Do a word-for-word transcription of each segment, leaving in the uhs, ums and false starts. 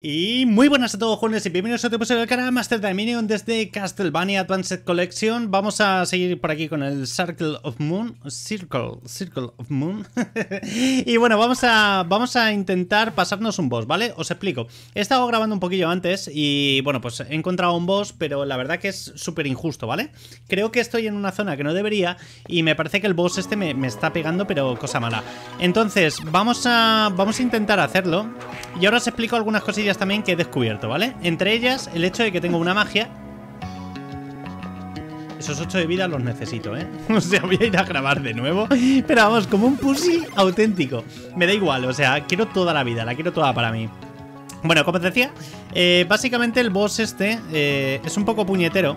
Y muy buenas a todos, jóvenes, y bienvenidos a otro episodio del canal Master Daeminium desde Castlevania Advance Collection. Vamos a seguir por aquí con el Circle of Moon. Circle, Circle of Moon. Y bueno, vamos a, vamos a intentar pasarnos un boss, ¿vale? Os explico. He estado grabando un poquillo antes y bueno, pues he encontrado un boss, pero la verdad que es súper injusto, ¿vale? Creo que estoy en una zona que no debería y me parece que el boss este me, me está pegando, pero cosa mala. Entonces, vamos a, vamos a intentar hacerlo. Y ahora os explico algunas cosillas también que he descubierto, ¿vale? Entre ellas, el hecho de que tengo una magia. Esos ocho de vida los necesito, ¿eh? O sea, voy a ir a grabar de nuevo. Pero vamos, como un pussy auténtico. Me da igual, o sea, quiero toda la vida, la quiero toda para mí. Bueno, como os decía, eh, básicamente el boss este eh, es un poco puñetero,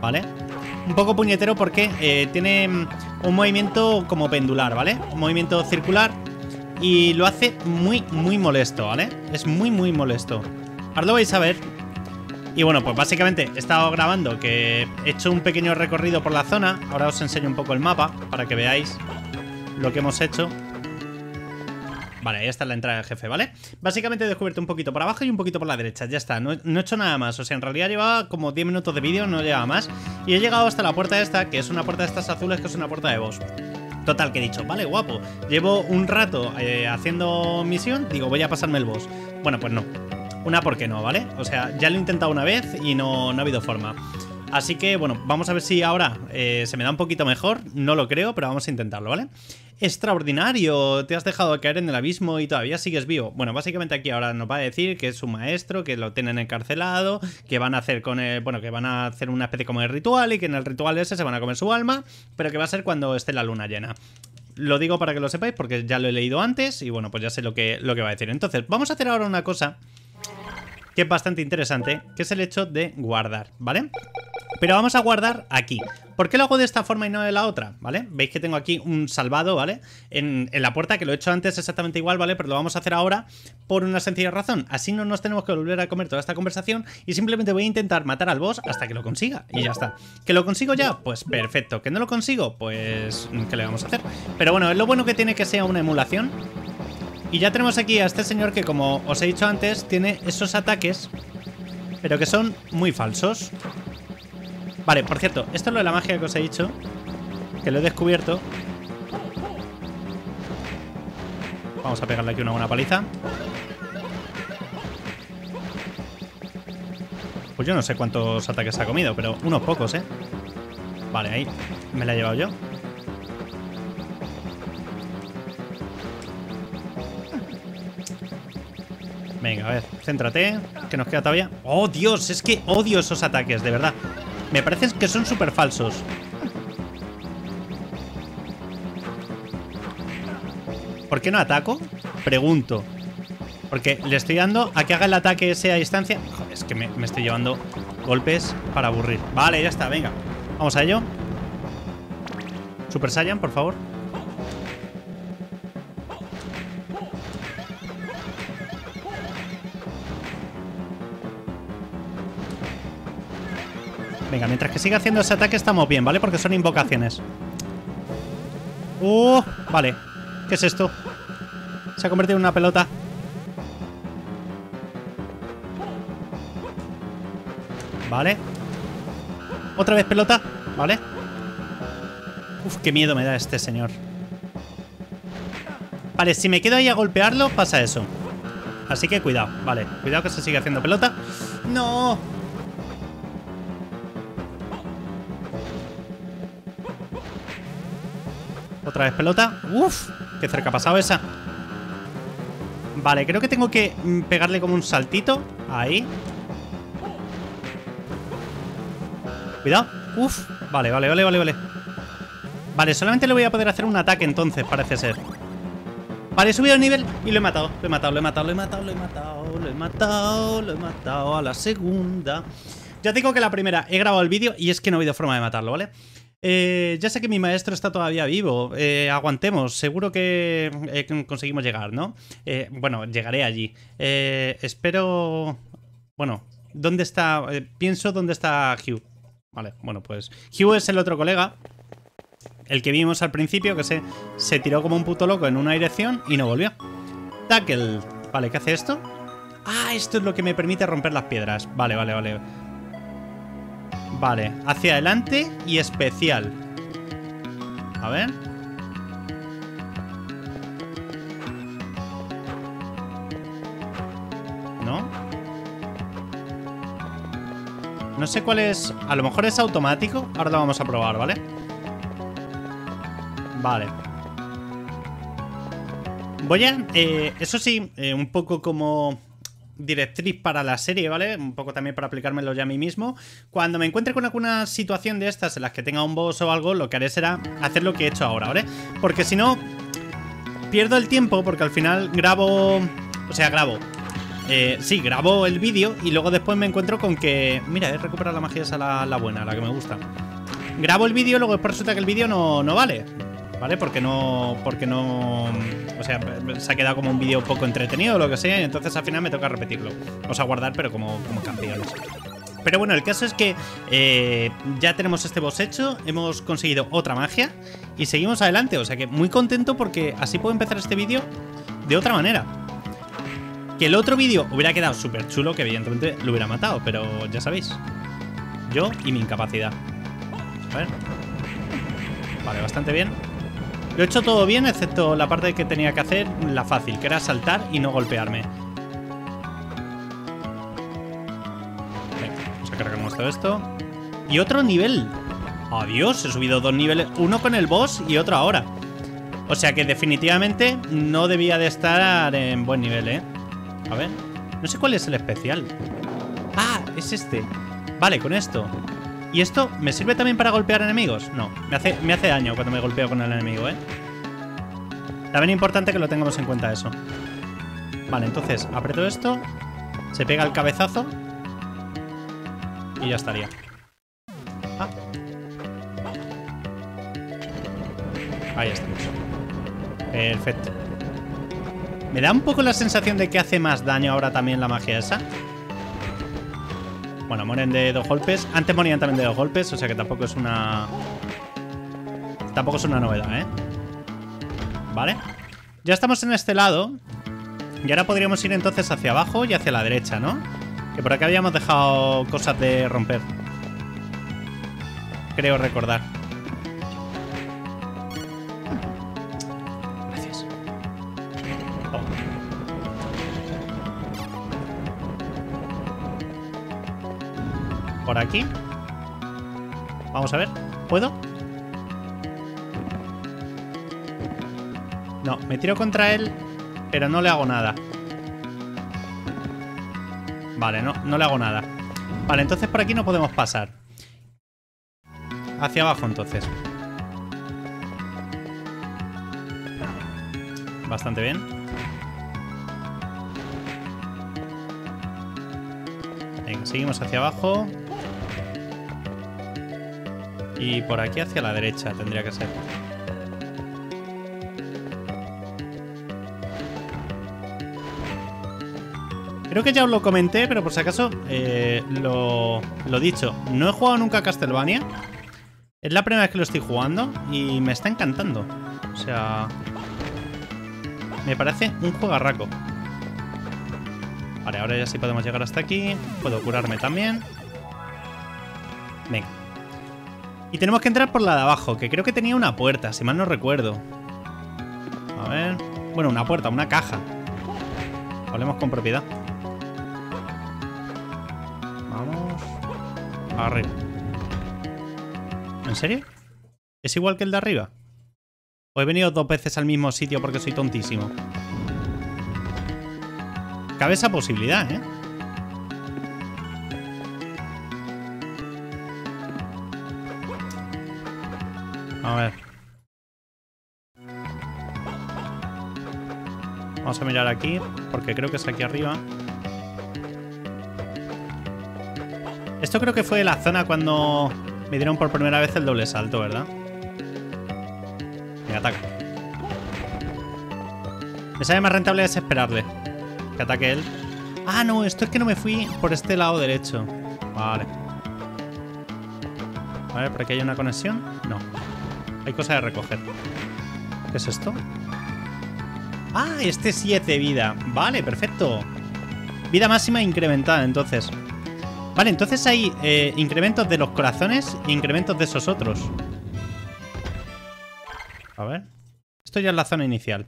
¿vale? Un poco puñetero porque eh, tiene un movimiento como pendular, ¿vale? Un movimiento circular. Y lo hace muy, muy molesto, ¿vale? Es muy, muy molesto. Ahora lo vais a ver. Y bueno, pues básicamente he estado grabando que he hecho un pequeño recorrido por la zona. Ahora os enseño un poco el mapa para que veáis lo que hemos hecho. Vale, ahí está la entrada del jefe, ¿vale? Básicamente he descubierto un poquito por abajo y un poquito por la derecha. Ya está, no, no he hecho nada más. O sea, en realidad llevaba como diez minutos de vídeo, no llevaba más. Y he llegado hasta la puerta esta, que es una puerta de estas azules, que es una puerta de boss. Total, que he dicho, vale, guapo, llevo un rato eh, haciendo misión, digo, voy a pasarme el boss. Bueno, pues no, una porque no, ¿vale? O sea, ya lo he intentado una vez y no, no ha habido forma. Así que, bueno, vamos a ver si ahora eh, se me da un poquito mejor, no lo creo, pero vamos a intentarlo, ¿vale? Extraordinario, te has dejado caer en el abismo y todavía sigues vivo. Bueno, básicamente aquí ahora nos va a decir que es un maestro, que lo tienen encarcelado, que van a hacer con el, bueno, que van a hacer una especie como de ritual y que en el ritual ese se van a comer su alma, pero que va a ser cuando esté la luna llena. Lo digo para que lo sepáis porque ya lo he leído antes y bueno, pues ya sé lo que, lo que va a decir. Entonces, vamos a hacer ahora una cosa que es bastante interesante, que es el hecho de guardar, ¿vale? Pero vamos a guardar aquí. ¿Por qué lo hago de esta forma y no de la otra? ¿Vale? Veis que tengo aquí un salvado, ¿vale? En, en la puerta, que lo he hecho antes exactamente igual, ¿vale? Pero lo vamos a hacer ahora por una sencilla razón. Así no nos tenemos que volver a comer toda esta conversación y simplemente voy a intentar matar al boss hasta que lo consiga. Y ya está. ¿Que lo consigo ya? Pues perfecto. ¿Que no lo consigo? Pues... ¿qué le vamos a hacer? Pero bueno, es lo bueno que tiene que sea una emulación. Y ya tenemos aquí a este señor que, como os he dicho antes, tiene esos ataques, pero que son muy falsos. Vale, por cierto, esto es lo de la magia que os he dicho, que lo he descubierto. Vamos a pegarle aquí una buena paliza. Pues yo no sé cuántos ataques ha comido, pero unos pocos, ¿eh? Vale, ahí me la he llevado yo. Venga, a ver, céntrate, que nos queda todavía. ¡Oh, Dios! Es que odio esos ataques, de verdad. Me parece que son súper falsos. ¿Por qué no ataco? Pregunto. Porque le estoy dando a que haga el ataque ese a distancia. Joder, es que me, me estoy llevando golpes para aburrir. Vale, ya está, venga. Vamos a ello. Super Saiyan, por favor. Venga, mientras que siga haciendo ese ataque estamos bien, ¿vale? Porque son invocaciones. ¡Uh! Vale. ¿Qué es esto? Se ha convertido en una pelota. Vale. Otra vez pelota, ¿vale? Uf, qué miedo me da este señor. Vale, si me quedo ahí a golpearlo, pasa eso. Así que cuidado, vale. Cuidado que se sigue haciendo pelota. ¡No! Otra vez pelota. ¡Uf! Qué cerca ha pasado esa. Vale, creo que tengo que pegarle como un saltito. Ahí. Cuidado. ¡Uf! Vale, vale, vale, vale, vale. Vale, solamente le voy a poder hacer un ataque entonces, parece ser. Vale, he subido el nivel y lo he matado. Lo he matado, lo he matado, lo he matado, lo he matado, lo he matado, lo he matado a la segunda. Ya digo que la primera he grabado el vídeo y es que no ha habido forma de matarlo, ¿vale? Eh, ya sé que mi maestro está todavía vivo, eh, aguantemos, seguro que eh, conseguimos llegar, ¿no? Eh, bueno, llegaré allí. Eh, espero... Bueno, ¿dónde está...? Eh, pienso dónde está Hugh. Vale, bueno, pues... Hugh es el otro colega, el que vimos al principio, que se, se tiró como un puto loco en una dirección y no volvió. Tackle. Vale, ¿qué hace esto? Ah, esto es lo que me permite romper las piedras. Vale, vale, vale. Vale, hacia adelante y especial. A ver. ¿No? No sé cuál es. A lo mejor es automático. Ahora lo vamos a probar, ¿vale? Vale. Voy a... Eh, eso sí, eh, un poco como... directriz para la serie, ¿vale? Un poco también para aplicármelo ya a mí mismo. Cuando me encuentre con alguna situación de estas en las que tenga un boss o algo, lo que haré será hacer lo que he hecho ahora, ¿vale? Porque si no, pierdo el tiempo, porque al final grabo... O sea, grabo. Eh, sí, grabo el vídeo y luego después me encuentro con que... Mira, he recuperado la magia esa, la, la buena, la que me gusta. Grabo el vídeo y luego después resulta que el vídeo no, no vale. ¿Vale? Porque no... Porque no... O sea, se ha quedado como un vídeo poco entretenido o lo que sea, y entonces al final me toca repetirlo. Vamos a guardar, pero como, como campeones. Pero bueno, el caso es que eh, ya tenemos este boss hecho, hemos conseguido otra magia y seguimos adelante. O sea que muy contento porque así puedo empezar este vídeo de otra manera. Que el otro vídeo hubiera quedado súper chulo, que evidentemente lo hubiera matado, pero ya sabéis. Yo y mi incapacidad. A ver. Vale, bastante bien. Lo he hecho todo bien, excepto la parte que tenía que hacer, la fácil, que era saltar y no golpearme. Venga, vamos a cargarnos todo esto. Y otro nivel. ¡Adiós! He subido dos niveles, uno con el boss y otro ahora. O sea que definitivamente no debía de estar en buen nivel, ¿eh? A ver, no sé cuál es el especial. ¡Ah! Es este. Vale, con esto. ¿Y esto me sirve también para golpear enemigos? No, me hace, me hace daño cuando me golpeo con el enemigo, ¿eh? También es importante que lo tengamos en cuenta eso. Vale, entonces aprieto esto, se pega el cabezazo y ya estaría. Ah. Ahí estamos. Perfecto. Me da un poco la sensación de que hace más daño ahora también la magia esa. Bueno, mueren de dos golpes. Antes morían también de dos golpes, o sea que tampoco es una... Tampoco es una novedad, ¿eh? Vale. Ya estamos en este lado. Y ahora podríamos ir entonces hacia abajo y hacia la derecha, ¿no? Que por acá habíamos dejado cosas de romper. Creo recordar. Gracias. Oh. Por aquí. Vamos a ver. ¿Puedo? No, me tiro contra él, pero no le hago nada. Vale, no, no le hago nada. Vale, entonces por aquí no podemos pasar. Hacia abajo, entonces. Bastante bien. Venga, seguimos hacia abajo. Y por aquí hacia la derecha tendría que ser. Creo que ya os lo comenté, pero por si acaso eh, lo, lo dicho. No he jugado nunca a Castlevania. Es la primera vez que lo estoy jugando y me está encantando. O sea... Me parece un juegarraco. Vale, ahora ya sí podemos llegar hasta aquí. Puedo curarme también. Venga. Y tenemos que entrar por la de abajo, que creo que tenía una puerta, si mal no recuerdo. A ver... Bueno, una puerta, una caja. Hablemos con propiedad. Vamos... Arriba. ¿En serio? ¿Es igual que el de arriba? ¿O he venido dos veces al mismo sitio porque soy tontísimo? Cabe esa posibilidad, ¿eh? A ver. Vamos a mirar aquí, porque creo que es aquí arriba. Esto creo que fue la zona cuando me dieron por primera vez el doble salto, ¿verdad? Me ataca. Me sale más rentable desesperarle. Que ataque él. Ah, no, esto es que no me fui por este lado derecho. Vale. A ver, ¿por aquí hay una conexión? No. Hay cosas de recoger. ¿Qué es esto? Ah, este siete vida. Vale, perfecto. Vida máxima incrementada, entonces. Vale, entonces hay eh, incrementos de los corazones e incrementos de esos otros. A ver. Esto ya es la zona inicial.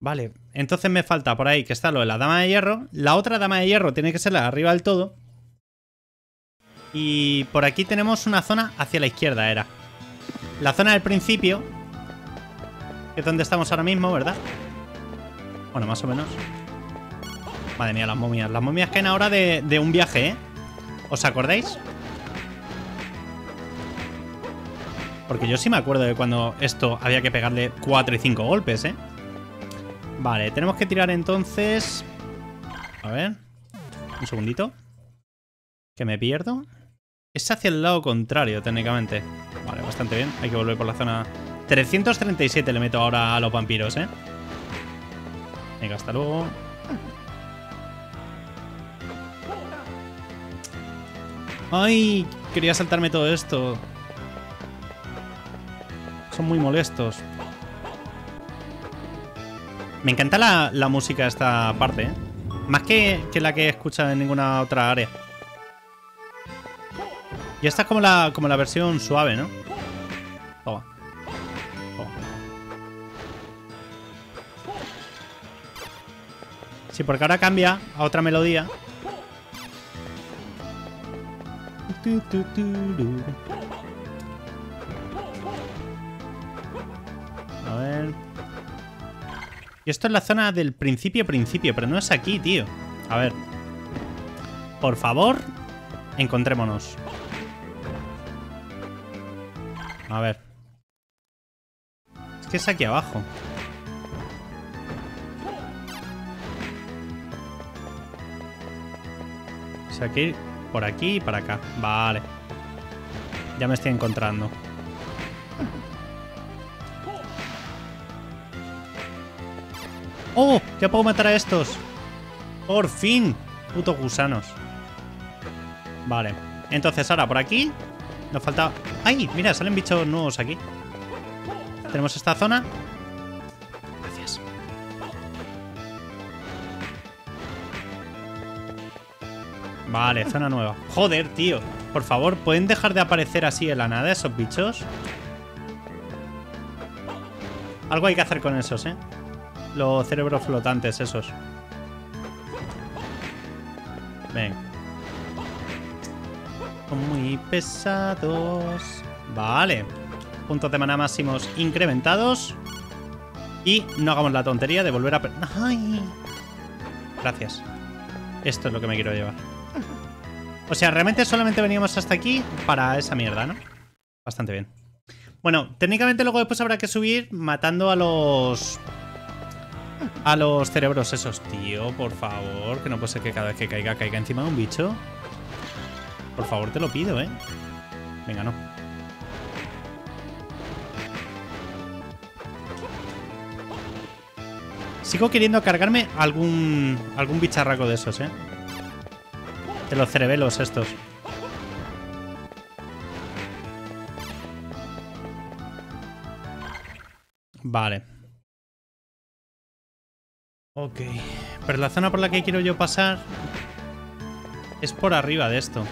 Vale, entonces me falta por ahí que está lo de la dama de hierro. La otra dama de hierro tiene que ser la de arriba del todo. Y por aquí tenemos una zona hacia la izquierda, era. La zona del principio, que es donde estamos ahora mismo, ¿verdad? Bueno, más o menos. Madre mía, las momias. Las momias caen ahora de, de un viaje, ¿eh? ¿Os acordáis? Porque yo sí me acuerdo de cuando esto había que pegarle cuatro y cinco golpes, ¿eh? Vale, tenemos que tirar entonces... A ver... Un segundito. Que me pierdo. Es hacia el lado contrario, técnicamente. Vale, bastante bien. Hay que volver por la zona... trescientos treinta y siete le meto ahora a los vampiros, ¿eh? Venga, hasta luego. Ay, quería saltarme todo esto. Son muy molestos. Me encanta la, la música de esta parte, ¿eh? Más que, que la que he escuchado en ninguna otra área. Y esta es como la, como la versión suave, ¿no? Toma. Toma. Sí, porque ahora cambia a otra melodía. A ver... Y esto es la zona del principio, principio, pero no es aquí, tío. A ver. Por favor, encontrémonos. A ver. Es que es aquí abajo. O sea, hay que ir por aquí y para acá. Vale. Ya me estoy encontrando. ¡Oh! Ya puedo matar a estos. ¡Por fin! Putos gusanos. Vale. Entonces ahora por aquí nos falta... ¡Ay! Mira, salen bichos nuevos aquí. Tenemos esta zona. Gracias. Vale, zona nueva. Joder, tío. Por favor, ¿pueden dejar de aparecer así en la nada esos bichos? Algo hay que hacer con esos, ¿eh? Los cerebros flotantes esos. Ven. Son muy pesados. Vale. Puntos de maná máximos incrementados. Y no hagamos la tontería de volver a... ¡Ay! Gracias. Esto es lo que me quiero llevar. O sea, realmente solamente veníamos hasta aquí para esa mierda, ¿no? Bastante bien. Bueno, técnicamente luego después habrá que subir matando a los... A los cerebros esos, tío, por favor. Que no puede ser que cada vez que caiga, caiga encima de un bicho. Por favor, te lo pido, ¿eh? Venga, no. Sigo queriendo cargarme algún algún bicharraco de esos, ¿eh? De los cerebelos estos. Vale. Ok, pero la zona por la que quiero yo pasar es por arriba de esto.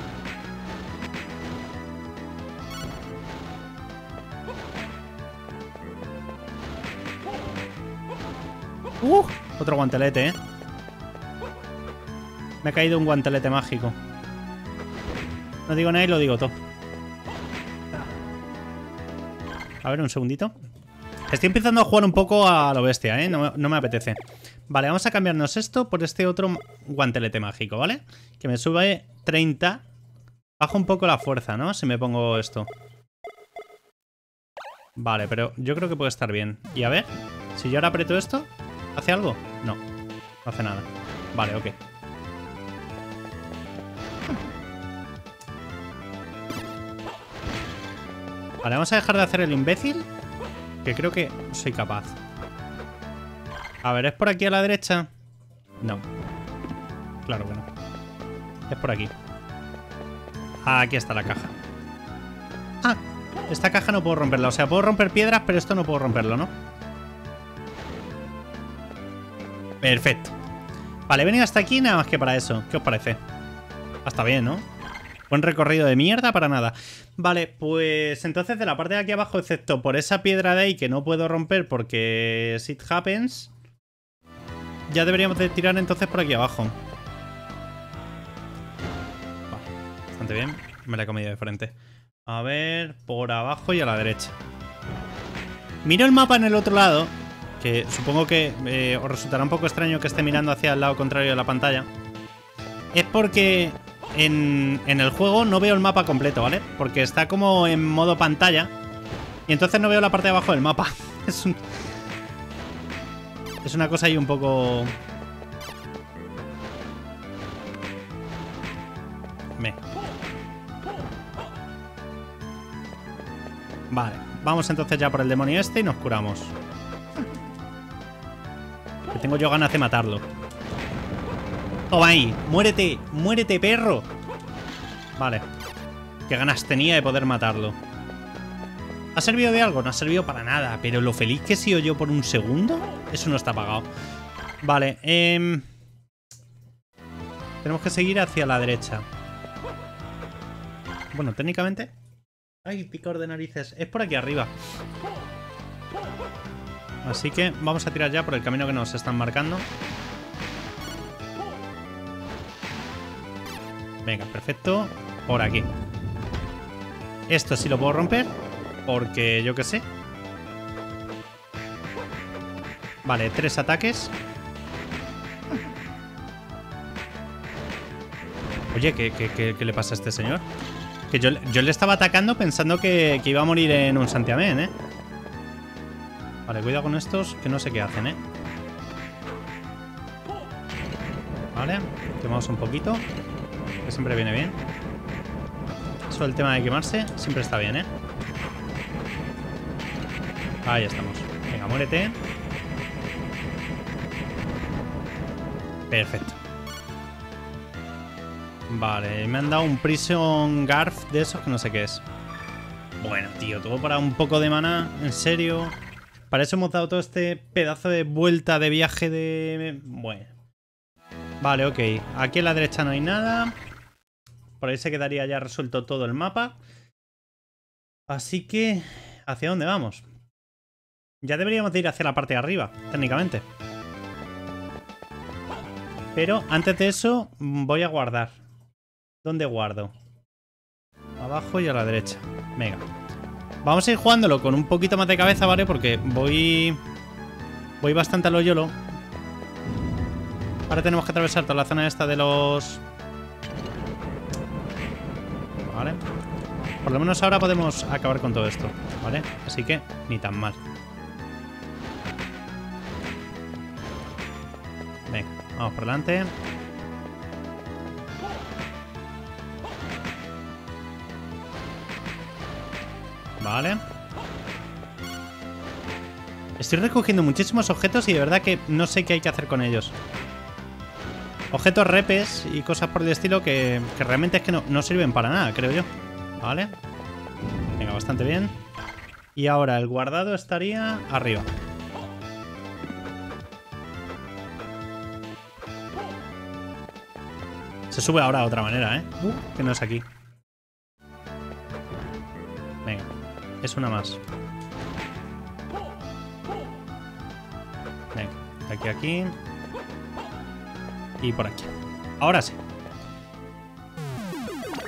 ¡Uh! Otro guantelete, ¿eh? Me ha caído un guantelete mágico. No digo nada y lo digo todo. A ver, un segundito. Estoy empezando a jugar un poco a lo bestia, ¿eh? No, no me apetece. Vale, vamos a cambiarnos esto por este otro guantelete mágico, ¿vale? Que me sube treinta. Bajo un poco la fuerza, ¿no? Si me pongo esto. Vale, pero yo creo que puede estar bien. Y a ver, si yo ahora aprieto esto, ¿hace algo? No, no hace nada. Vale, ok. Vale, vamos a dejar de hacer el imbécil, que creo que soy capaz. A ver, ¿es por aquí a la derecha? No. Claro que no. Es por aquí. Aquí está la caja. Ah, esta caja no puedo romperla. O sea, puedo romper piedras, pero esto no puedo romperlo, ¿no? Perfecto. Vale, he venido hasta aquí nada más que para eso. ¿Qué os parece? Hasta bien, ¿no? Buen recorrido de mierda para nada. Vale, pues entonces de la parte de aquí abajo, excepto por esa piedra de ahí que no puedo romper porque shit happens, ya deberíamos de tirar entonces por aquí abajo. Vale, bastante bien. Me la he comido de frente. A ver, por abajo y a la derecha. Miro el mapa en el otro lado, que supongo que eh, os resultará un poco extraño que esté mirando hacia el lado contrario de la pantalla. Es porque en, en el juego no veo el mapa completo, ¿vale? Porque está como en modo pantalla y entonces no veo la parte de abajo del mapa. Es un, es una cosa ahí un poco... Me... Vale, vamos entonces ya por el demonio este y nos curamos. Que tengo yo ganas de matarlo. Toma ahí, muérete, muérete, perro. Vale. Qué ganas tenía de poder matarlo. ¿Ha servido de algo? No ha servido para nada, pero lo feliz que he sido yo por un segundo, eso no está apagado. Vale, eh... tenemos que seguir hacia la derecha. Bueno, técnicamente... Ay, picor de narices. Es por aquí arriba. Así que vamos a tirar ya por el camino que nos están marcando. Venga, perfecto. Por aquí. Esto sí lo puedo romper. Porque yo qué sé. Vale, tres ataques. Oye, ¿qué, qué, qué, qué le pasa a este señor? Que yo, yo le estaba atacando pensando que, que iba a morir en un santiamén, ¿eh? Vale, cuidado con estos, que no sé qué hacen, ¿eh? Vale, quemamos un poquito, que siempre viene bien. Eso del tema de quemarse siempre está bien, ¿eh? Ahí estamos. Venga, muérete. Perfecto. Vale, me han dado un prison garf de esos que no sé qué es. Bueno, tío, todo para un poco de maná, en serio. Para eso hemos dado todo este pedazo de vuelta de viaje de... Bueno. Vale, ok. Aquí a la derecha no hay nada. Por ahí se quedaría ya resuelto todo el mapa. Así que... ¿Hacia dónde vamos? Ya deberíamos de ir hacia la parte de arriba, técnicamente. Pero antes de eso voy a guardar. ¿Dónde guardo? Abajo y a la derecha. Venga. Vamos a ir jugándolo con un poquito más de cabeza, ¿vale? Porque voy... Voy bastante a lo YOLO. Ahora tenemos que atravesar toda la zona esta de los... Vale. Por lo menos ahora podemos acabar con todo esto, ¿vale? Así que ni tan mal. Venga, vamos por delante. Vale. Estoy recogiendo muchísimos objetos y de verdad que no sé qué hay que hacer con ellos. Objetos repes y cosas por el estilo que, que realmente es que no, no sirven para nada, creo yo. Vale. Venga, bastante bien. Y ahora el guardado estaría arriba. Se sube ahora de otra manera, ¿eh? Uh, que no es aquí. Venga. Es una más. Venga, de aquí a aquí. Y por aquí. Ahora sí.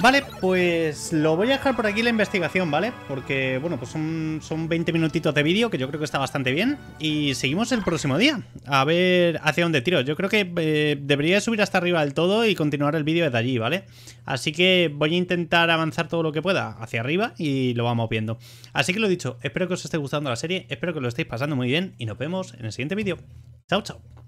Vale, pues lo voy a dejar por aquí la investigación, ¿vale? Porque, bueno, pues son, son veinte minutitos de vídeo, que yo creo que está bastante bien. Y seguimos el próximo día. A ver hacia dónde tiro. Yo creo que eh, debería subir hasta arriba del todo y continuar el vídeo desde allí, ¿vale? Así que voy a intentar avanzar todo lo que pueda hacia arriba y lo vamos viendo. Así que lo dicho, espero que os esté gustando la serie, espero que lo estéis pasando muy bien y nos vemos en el siguiente vídeo. Chao, chao.